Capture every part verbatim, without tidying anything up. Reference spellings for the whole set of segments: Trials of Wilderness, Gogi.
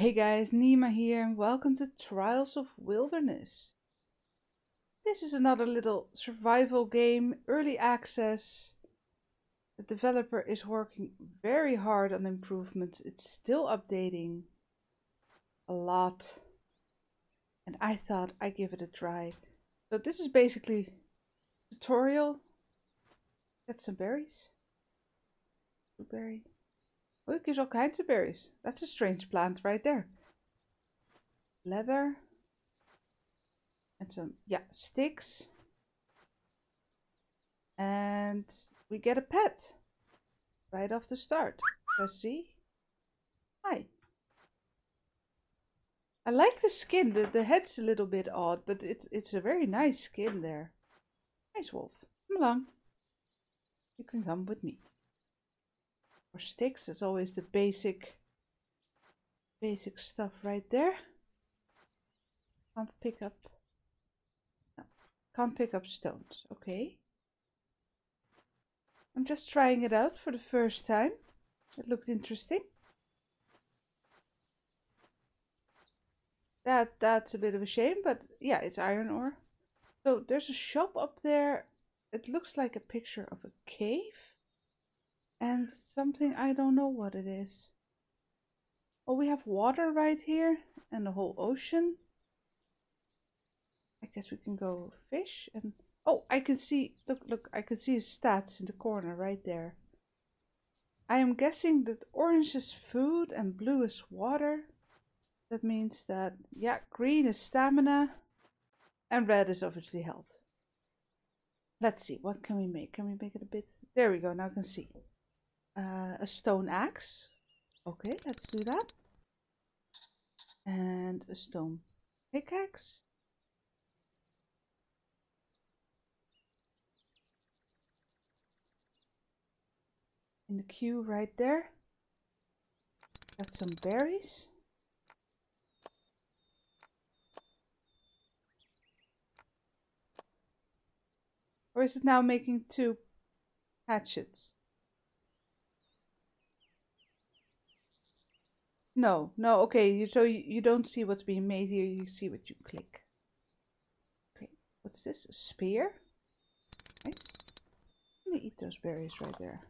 Hey guys, Nima here and welcome to Trials of Wilderness. This is another little survival game, early access. The developer is working very hard on improvements. It's still updating a lot. And I thought I'd give it a try. So this is basically a tutorial. Get some berries. Blueberry. Oh, it gives all kinds of berries. That's a strange plant right there. Leather. And some, yeah, sticks. And we get a pet. Right off the start. Let's see. Hi. I like the skin. The, the head's a little bit odd, but it, it's a very nice skin there. Nice wolf. Come along. You can come with me. Or sticks, that's always the basic basic stuff right there. Can't pick up no, can't pick up stones. Okay. I'm just trying it out for the first time. It looked interesting. That that's a bit of a shame, but yeah, it's iron ore. So there's a shop up there. It looks like a picture of a cave. And something, I don't know what it is. Oh, we have water right here and the whole ocean. I guess we can go fish and... Oh, I can see, look, look, I can see his stats in the corner right there. I am guessing that orange is food and blue is water. That means that, yeah, green is stamina and red is obviously health. Let's see, what can we make? Can we make it a bit? There we go, now I can see. Uh, a stone axe. Okay, let's do that. And a stone pickaxe. In the queue right there. Got some berries. Or is it now making two hatchets? No, no, okay, you, so you, you don't see what's being made here, you see what you click. Okay, what's this? A spear? Nice. Let me eat those berries right there.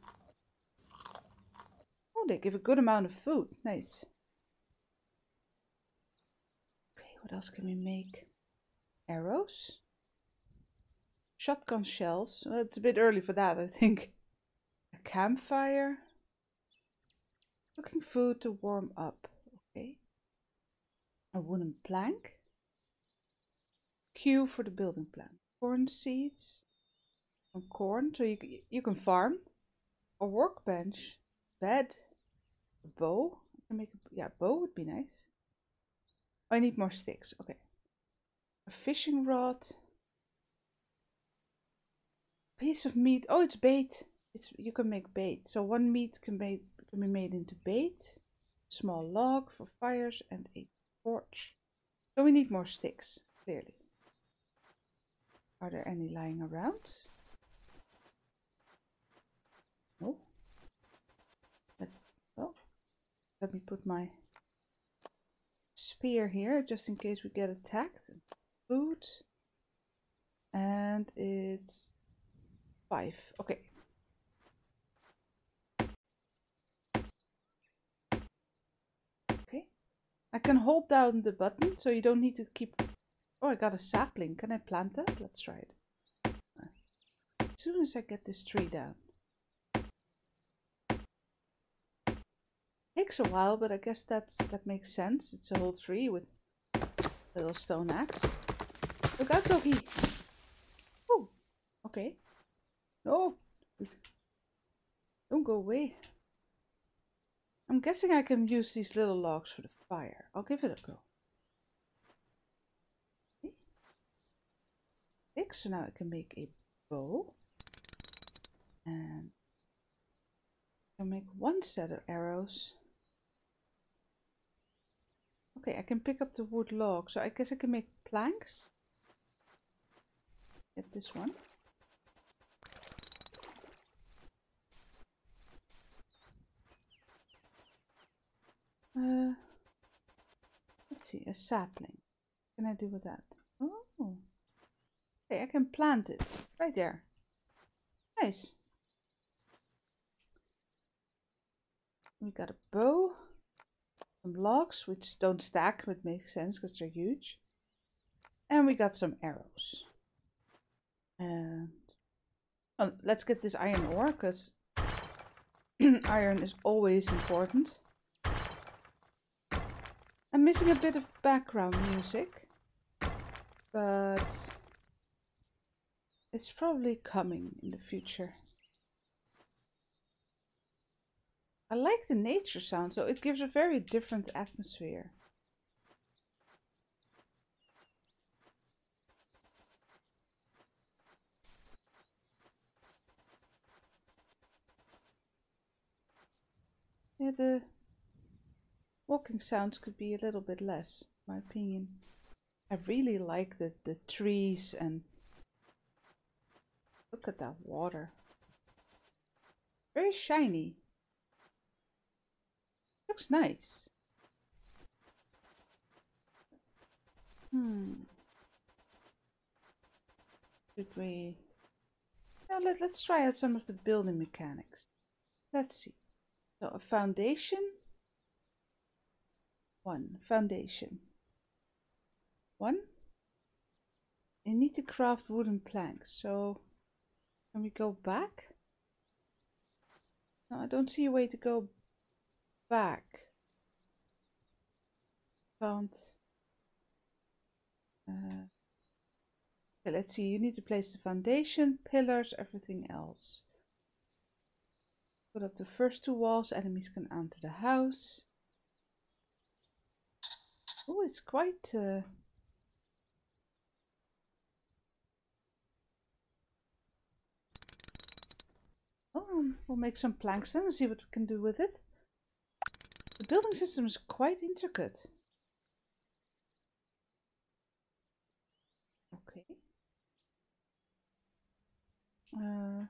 Oh, they give a good amount of food, nice. Okay, what else can we make? Arrows? Shotgun shells, well, it's a bit early for that, I think. A campfire. Cooking food to warm up. Okay. A wooden plank. Q for the building plank. Corn seeds. Some corn, so you, you can farm. A workbench. Bed. A bow. I can make a, yeah, a bow would be nice. Oh, I need more sticks. Okay. A fishing rod. Piece of meat. Oh, it's bait. It's you can make bait. So one meat can be can be made into bait. Small log for fires and a torch. So we need more sticks, clearly. Are there any lying around? No. Let, oh, let me put my spear here just in case we get attacked. Food. And it's five. Okay. Okay. I can hold down the button, so you don't need to keep... Oh, I got a sapling. Can I plant that? Let's try it. As soon as I get this tree down. Takes a while, but I guess that's that makes sense. It's a whole tree with a little stone axe. Look out, Gogi! Oh, okay. Oh, don't go away. I'm guessing I can use these little logs for the fire. I'll give it a go. Okay. So now I can make a bow. And I can make one set of arrows. Okay, I can pick up the wood log. So I guess I can make planks. Get this one. Uh, see, a sapling. Can I do with that? Oh. Okay, I can plant it right there. Nice. We got a bow. Some logs, which don't stack, but makes sense because they're huge. And we got some arrows. And oh, let's get this iron ore, because iron is always important. I'm missing a bit of background music, but it's probably coming in the future. I like the nature sound, so it gives a very different atmosphere. Yeah, the walking sounds could be a little bit less, in my opinion. I really like the, the trees and... Look at that water. Very shiny. Looks nice. Hmm. Should we... Now let, let's try out some of the building mechanics. Let's see. So a foundation. One. Foundation. One. You need to craft wooden planks. So can we go back? No, I don't see a way to go back. Can't. Uh, okay, let's see. You need to place the foundation, pillars, everything else. Put up the first two walls, enemies can enter the house. Oh, it's quite uh, oh, we'll make some planks then and see what we can do with it. The building system is quite intricate. Okay. Uh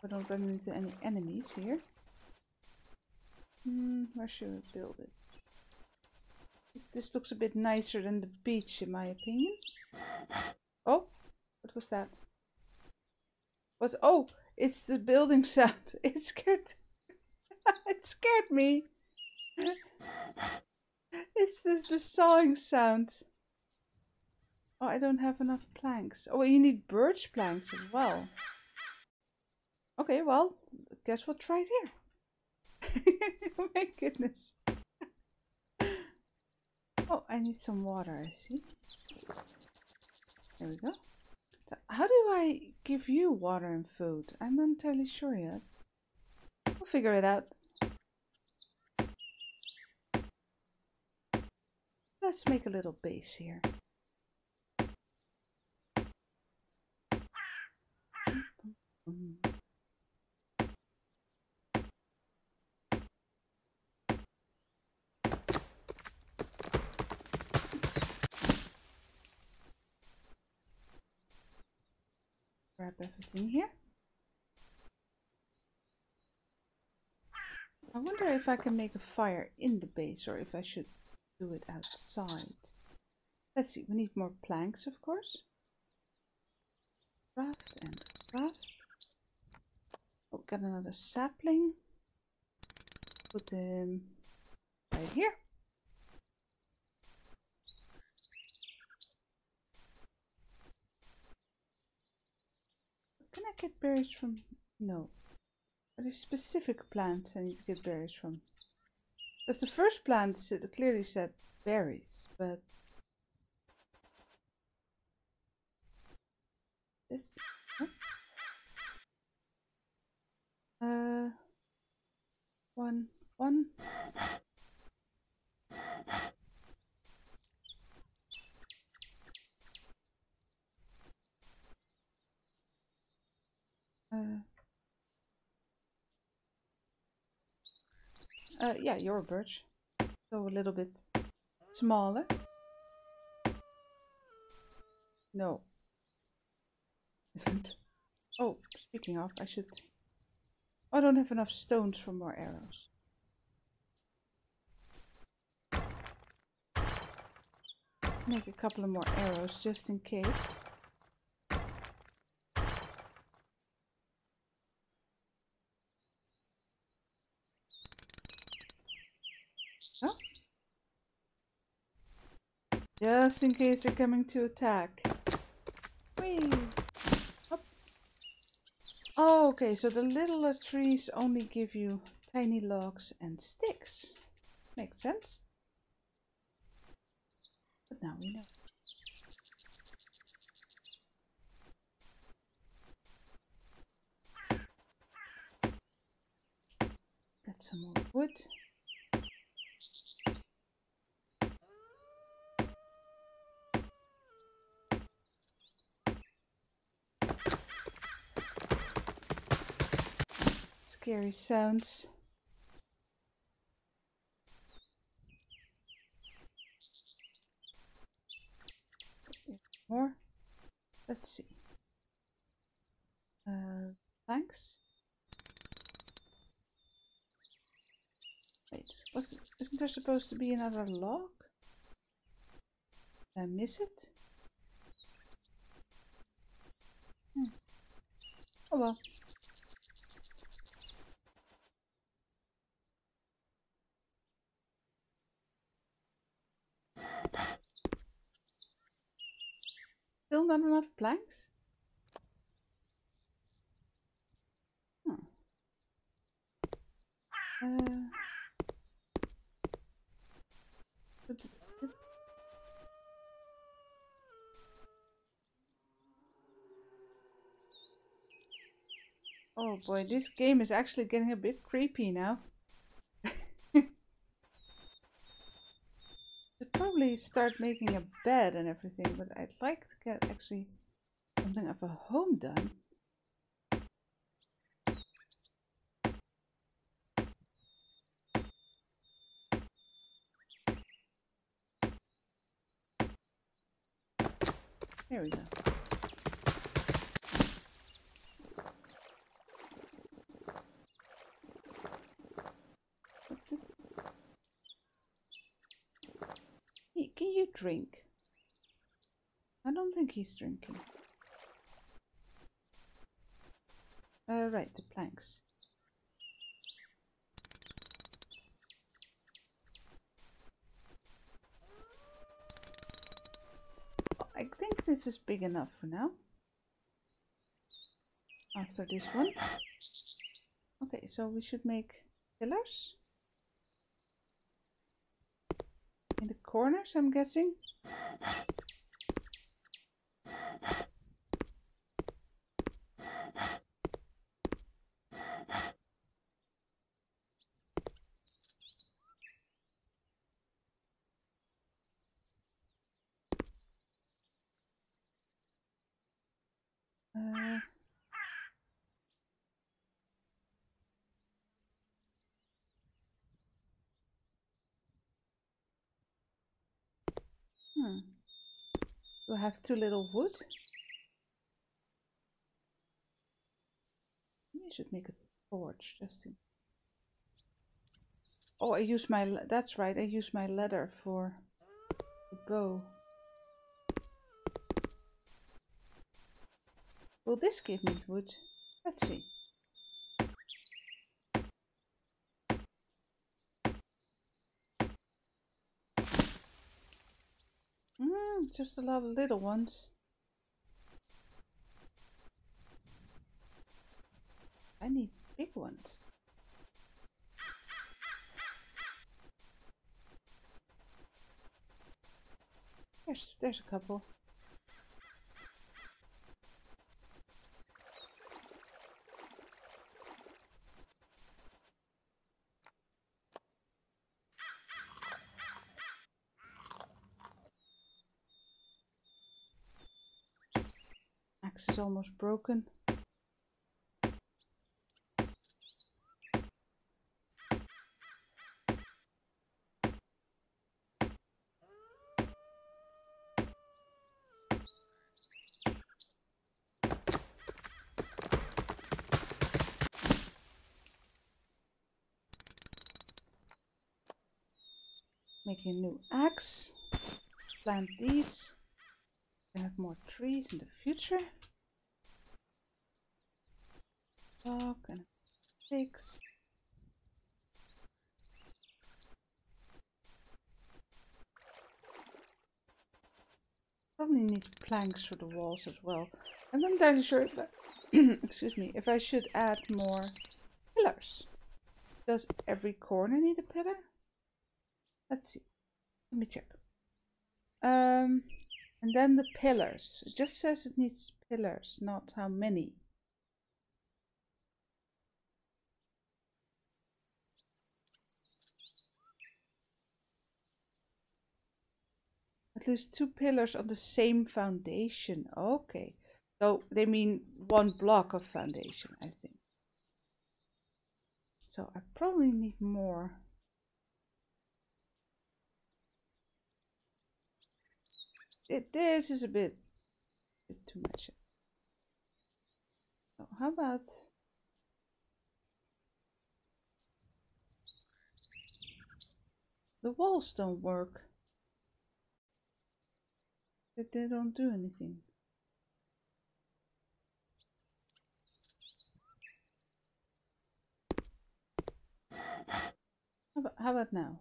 We don't run into any enemies here. Hmm, where should we build it? This, this looks a bit nicer than the beach, in my opinion. Oh, what was that? What? Oh, it's the building sound. It scared. It scared me. It's the, the sawing sound. Oh, I don't have enough planks. Oh, you need birch planks as well. Okay, well, guess we'll try it here. My goodness. Oh, I need some water, I see. There we go. So how do I give you water and food? I'm not entirely sure yet. We'll figure it out. Let's make a little base here. Grab everything here. I wonder if I can make a fire in the base or if I should do it outside. Let's see, we need more planks, of course. Craft and craft. Oh, got another sapling. Put him right here. Can I get berries from? No. Are there specific plants I need to get berries from? Because the first plant clearly said berries, but this. Huh? Uh, one, one. Uh, uh, yeah, you're a birch. Go a little bit smaller. No. Isn't. Oh, speaking of, I should... I don't have enough stones for more arrows. Make a couple of more arrows just in case. Huh? Just in case they're coming to attack. Whee! Up. Oh, okay, so the littler trees only give you tiny logs and sticks. Makes sense. But now we know. Get some more wood. Scary sounds. More. Let's see. Uh, thanks. Wait, was it, isn't there supposed to be another log? Did I miss it? Hmm. Oh well. Still not enough planks? Huh. Uh, but, but. Oh boy, this game is actually getting a bit creepy now. Probably start making a bed and everything, but I'd like to get actually something of a home done. There we go. Can you drink? I don't think he's drinking. Uh, right, the planks. Well, I think this is big enough for now. After this one. Okay, so we should make pillars. In the corners, I'm guessing. Uh, Hmm. Do I have too little wood? I should make a torch just to. Oh, I use my. That's right. I use my leather for the bow. Will this give me wood? Let's see. Mm, just a lot of little ones. I need big ones. There's, there's a couple. Is almost broken. make a new axe, plant these, we have more trees in the future. Dog and pigs. Probably need planks for the walls as well. I'm not entirely sure if I, excuse me, if I should add more pillars. Does every corner need a pillar? Let's see. Let me check. Um, and then the pillars. It just says it needs pillars, not how many. At least two pillars on the same foundation. Okay. So they mean one block of foundation, I think. So I probably need more. It, this is a bit, a bit too much. So how about... The walls don't work. That they don't do anything. How about, how about now?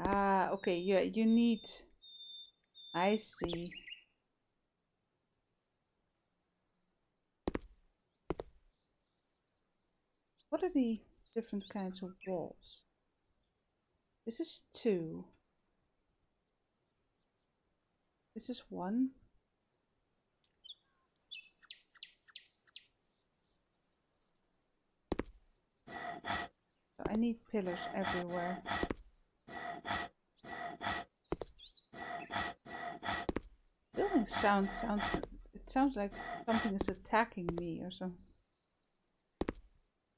Ah, okay, yeah, you need, I see. What are the different kinds of walls? This is two. This is one. So I need pillars everywhere. Building sound sounds, it sounds like something is attacking me or something.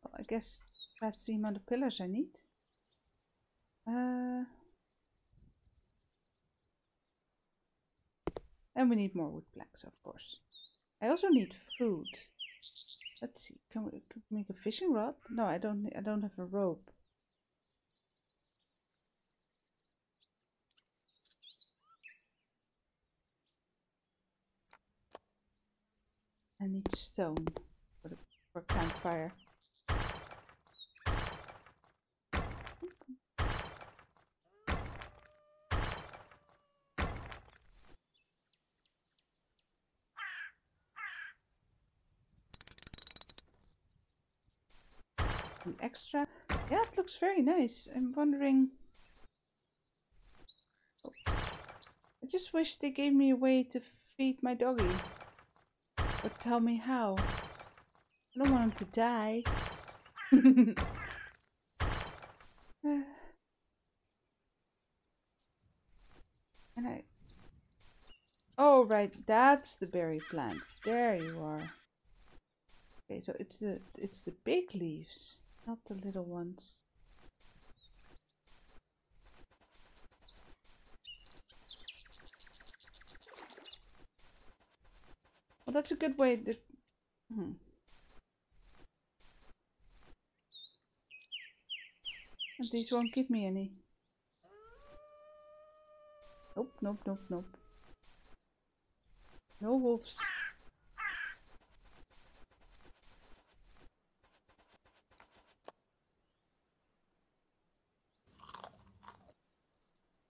Well, I guess that's the amount of pillars I need. Uh, and we need more wood planks, of course. I also need food. Let's see, can we make a fishing rod? No, I don't. I don't have a rope. I need stone for the for campfire. An extra. Yeah, it looks very nice. I'm wondering. Oh. I just wish they gave me a way to feed my doggy. But tell me how. I don't want him to die. uh, and I... Oh, right. That's the berry plant. There you are. Okay, so it's the, it's the big leaves, not the little ones. Well, that's a good way to... Hmm. And these won't give me any. Nope, nope, nope, nope. No wolves.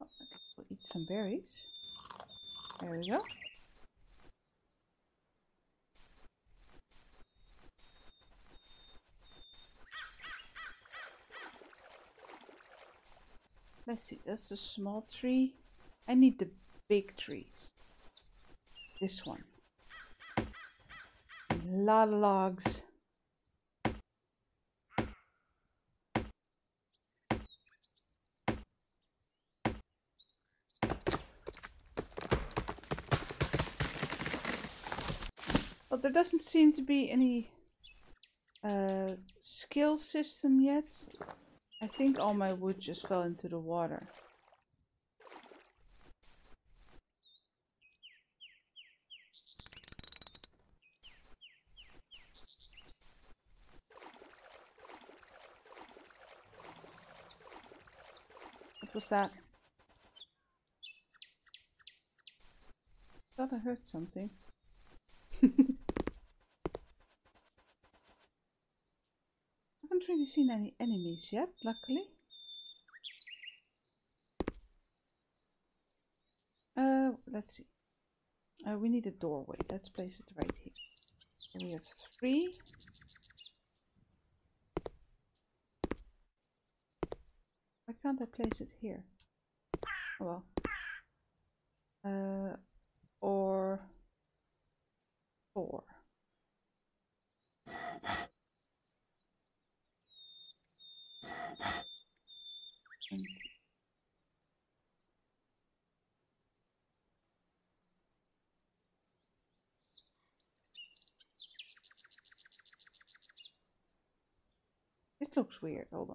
Oh, we'll eat some berries. There we go. Let's see, that's a small tree. I need the big trees. This one. A lot of logs. Well, there doesn't seem to be any uh, skill system yet. I think all my wood just fell into the water. bestaat. Dat hurt something. I haven't really seen any enemies yet, luckily. Uh, let's see. Uh, we need a doorway. Let's place it right here. And we have three. Why can't I place it here? Well. Uh, or four. And it looks weird, hold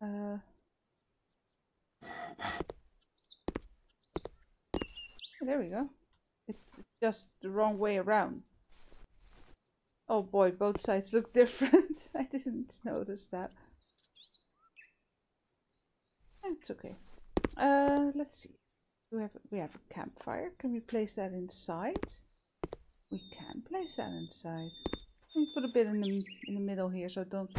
on. Uh, there we go. It's just the wrong way around. Oh boy, both sides look different. I didn't notice that. It's okay. Uh, let's see. We have, we have a campfire. Can we place that inside? We can place that inside. Let me put a bit in the, in the middle here, so don't...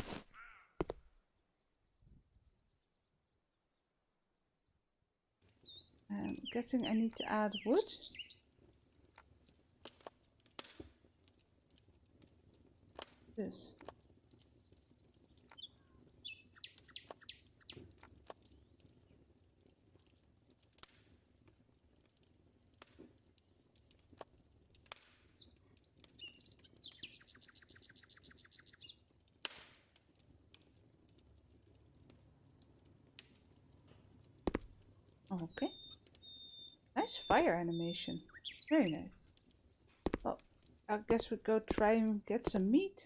I'm guessing I need to add wood. This. Okay. Nice fire animation. Very nice. Well, I guess we go try and get some meat.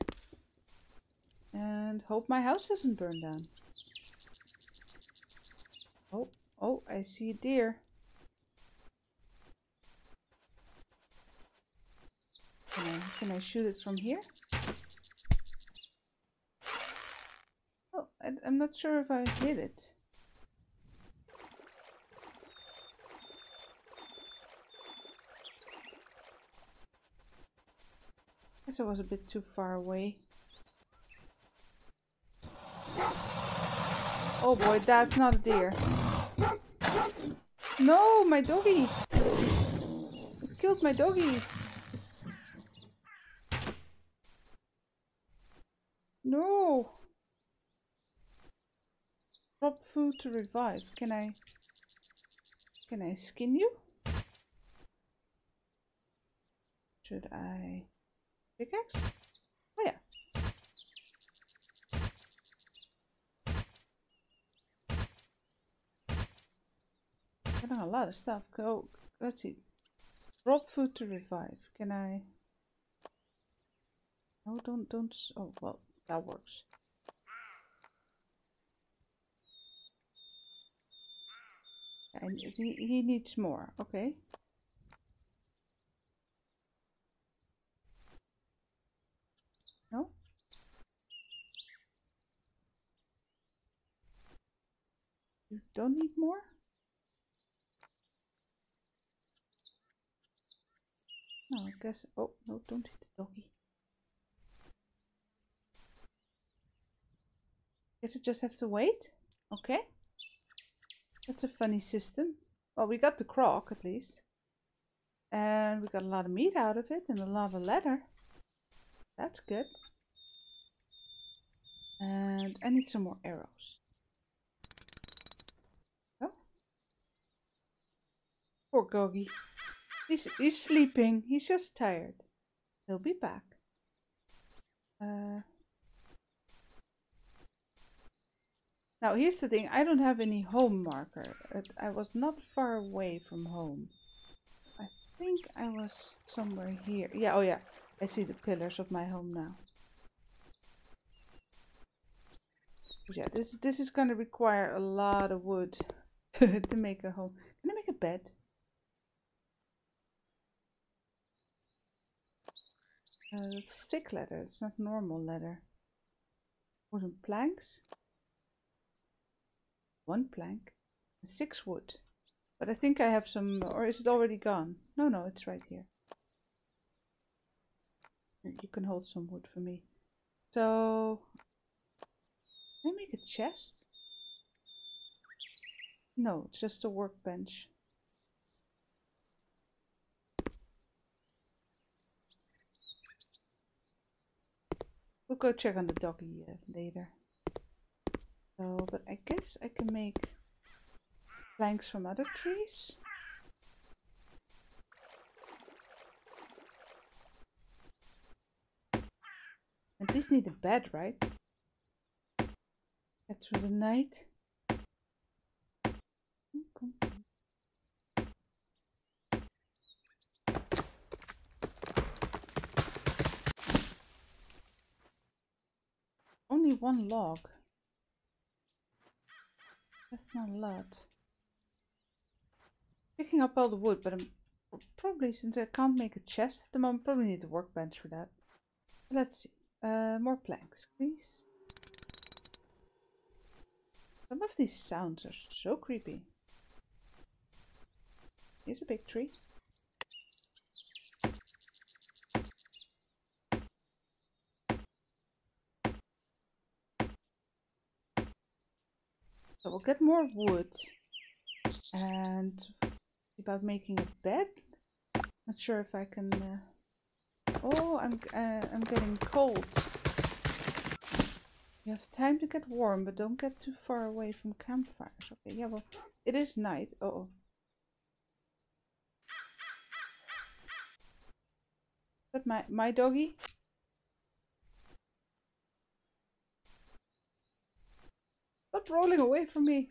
And hope my house doesn't burn down. Oh, oh, I see a deer. Can I, can I shoot it from here? Oh, I, I'm not sure if I hit it. I guess I was a bit too far away. Oh boy, that's not a deer. No, my doggy! It killed my doggy! No! Drop food to revive. Can I... Can I skin you? Should I... Pickaxe? Oh ja. I've done a lot of stuff. Go, let's see. Drop food to revive. Can I? No, don't, don't. Oh, well, that works. And he, he needs more. Okay. No? You don't need more? No, I guess... Oh, no, don't hit the doggy. Guess I just have to wait? Okay. That's a funny system. Well, we got the croc, at least. And we got a lot of meat out of it and a lava ladder. That's good. And I need some more arrows. Oh. Poor Gogi. He's, he's sleeping. He's just tired. He'll be back. Uh. Now here's the thing. I don't have any home marker. I was not far away from home. I think I was somewhere here. Yeah, oh yeah. I see the pillars of my home now. Yeah, this this is going to require a lot of wood to make a home. Can I make a bed? Uh, that's thick leather. It's not normal leather. Wooden planks. One plank. six wood. But I think I have some, or is it already gone? No, no, it's right here. You can hold some wood for me. So, can I make a chest? No, it's just a workbench. We'll go check on the doggy uh, later. So, but I guess I can make planks from other trees. At least need a bed, right? Get through the night. Okay. Only one log. That's not a lot. Picking up all the wood, but I'm probably, since I can't make a chest at the moment, probably need a workbench for that. Let's see. Uh, more planks, please. Some of these sounds are so creepy. Here's a big tree. So we'll get more wood and about making a bed. Not sure if I can. Uh... Oh, I'm uh, I'm getting cold. You have time to get warm, but don't get too far away from campfires. Okay, yeah, well, it is night. Uh oh. But my my doggy. Stop rolling away from me.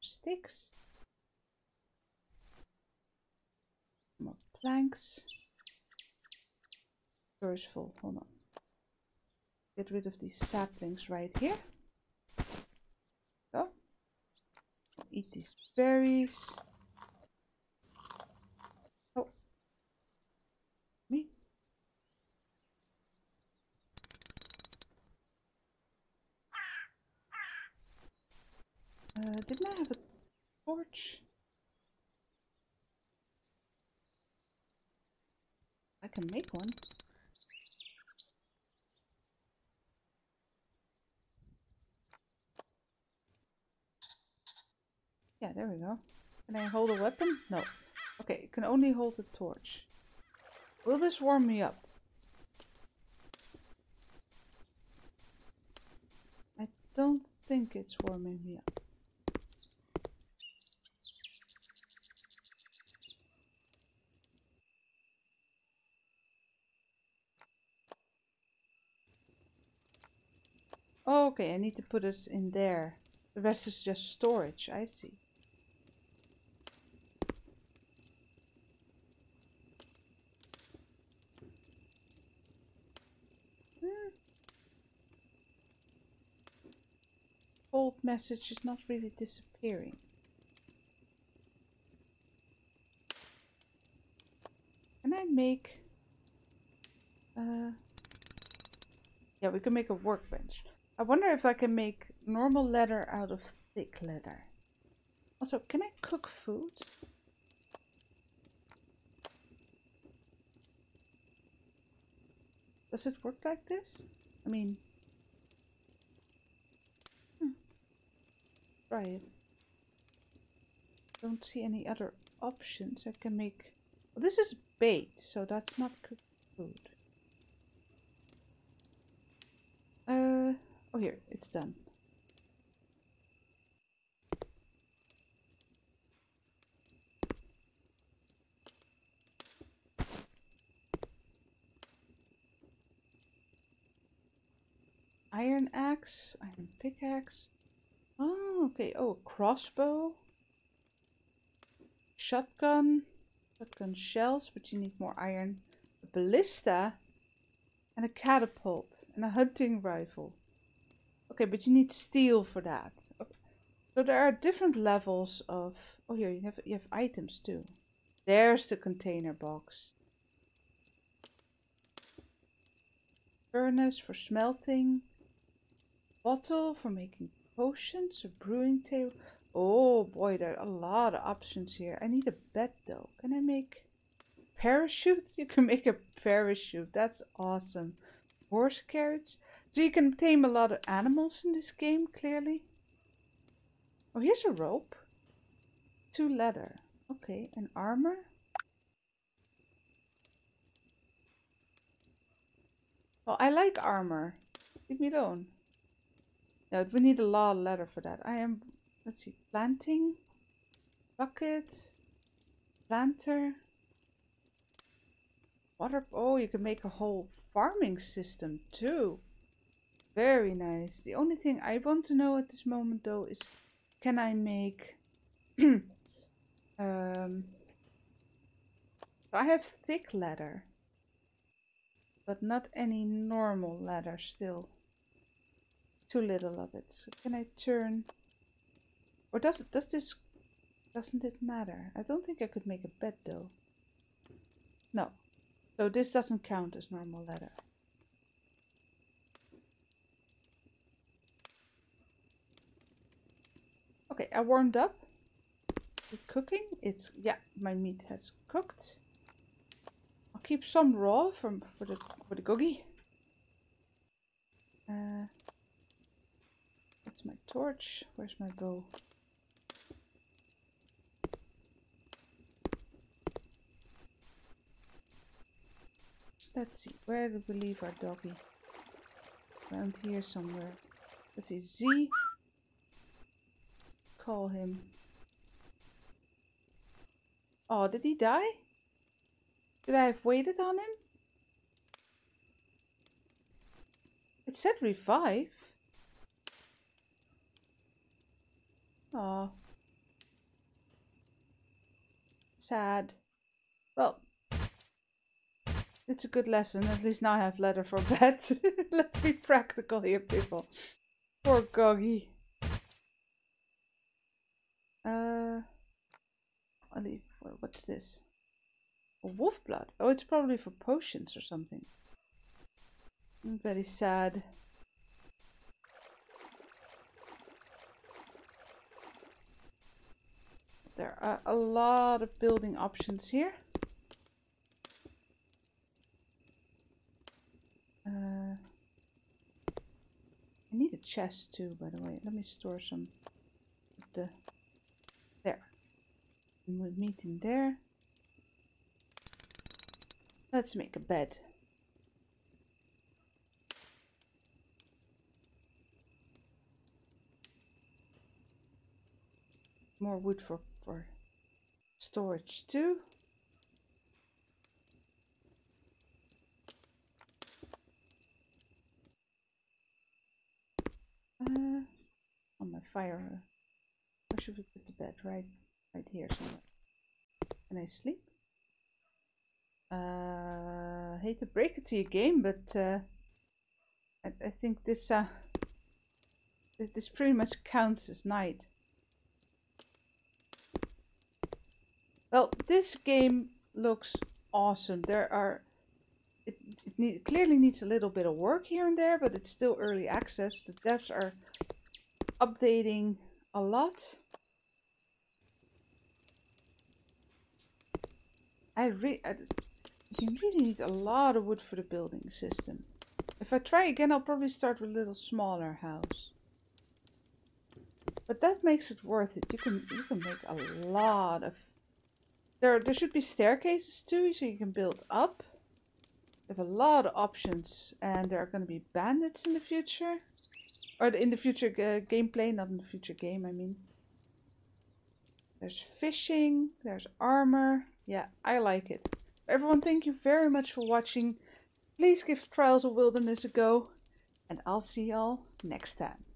Sticks. More planks. Door is full. Hold on. Get rid of these saplings right here. So, eat these berries. Oh, me. Uh, didn't I have a torch? I can make one. Yeah, there we go. Can I hold a weapon? No. Okay, you can only hold a torch. Will this warm me up? I don't think it's warming me up. Oh, okay, I need to put it in there. The rest is just storage, I see. Old message is not really disappearing. Can I make... Uh, yeah, we can make a workbench. I wonder if I can make normal leather out of thick leather. Also, can I cook food? Does it work like this? I mean... Hmm. Try it. Don't see any other options. I can make... Well, this is baked, so that's not cooked food. Uh... Oh, here, it's done. Iron axe, iron pickaxe. Oh, okay. Oh, crossbow. Shotgun. Shotgun shells, but you need more iron. A ballista. And a catapult. And a hunting rifle. Okay, but you need steel for that. Okay. So there are different levels of... Oh, here, you have, you have items too. There's the container box. Furnace for smelting. bottle for making potions, a brewing table. Oh boy, there are a lot of options here. I need a bed though. Can I make a parachute? You can make a parachute. That's awesome. Horse carriage. So you can tame a lot of animals in this game, clearly. Oh, here's a rope. Two leather. Okay, and armor. Oh, I like armor. Leave me alone. No, we need a lot of leather for that. I am, let's see, planting, bucket, planter, water. Oh, you can make a whole farming system too. Very nice. The only thing I want to know at this moment though is, can I make, um, I have thick leather. But not any normal leather still. Too little of it. So can I turn? Or does it, does this, doesn't it matter? I don't think I could make a bed though. No. So this doesn't count as normal leather. Okay, I warmed up. Is it cooking? It's, yeah, my meat has cooked. I'll keep some raw from for the for the gogi. Uh, that's my torch. Where's my bow? Let's see. Where did we leave our doggy? Around here somewhere. Let's see. Z. Call him. Oh, did he die? Should I have waited on him? It said revive. Oh. Sad. Well, it's a good lesson. At least now I have leather for bed. Let's be practical here, people. Poor Gogi. Uh, I'll leave. What's this? Wolf blood. Oh, it's probably for potions or something. Very sad. There are a lot of building options here. Uh, I need a chest too, by the way. Let me store some of the there. And we'll meet in there. Let's make a bed. More wood for, for storage too. Uh, on my fire. Where should we put the bed? Right, right here somewhere. Can I sleep? Uh, I hate to break it to you, game, but uh, I, I think this uh, this pretty much counts as night. Well, this game looks awesome. There are it, it need, clearly needs a little bit of work here and there, but it's still early access. The devs are updating a lot. I re. I, You really need a lot of wood for the building system. If I try again, I'll probably start with a little smaller house. But that makes it worth it. You can you can make a lot of. There there should be staircases too, so you can build up. You have a lot of options, and there are going to be bandits in the future, or in the future uh, gameplay, not in the future game. I mean, there's fishing, there's armor. Yeah, I like it. Everyone, thank you very much for watching. Please give Trials of Wilderness a go, and I'll see y'all next time.